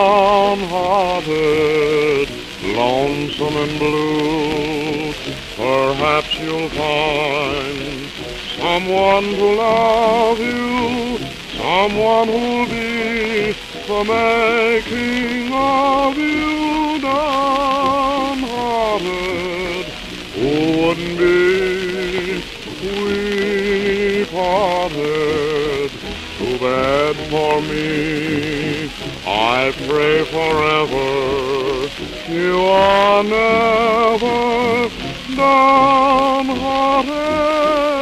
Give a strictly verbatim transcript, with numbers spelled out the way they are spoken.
downhearted, lonesome and blue, perhaps you'll find someone to love you, someone who'll be the making of you. Downhearted, who wouldn't be? We parted, too bad for me. I pray forever you are never downhearted.